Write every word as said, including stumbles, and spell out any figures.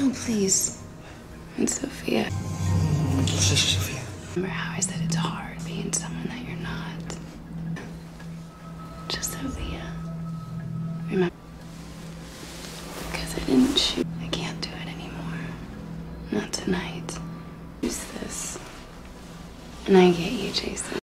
No, please. And Sophia. What's this, Sophia? Remember how I said it's hard being someone that you're not? Just Sophia. Remember? Because I didn't shoot. I can't do it anymore. Not tonight. Use this. And I get you, Jason.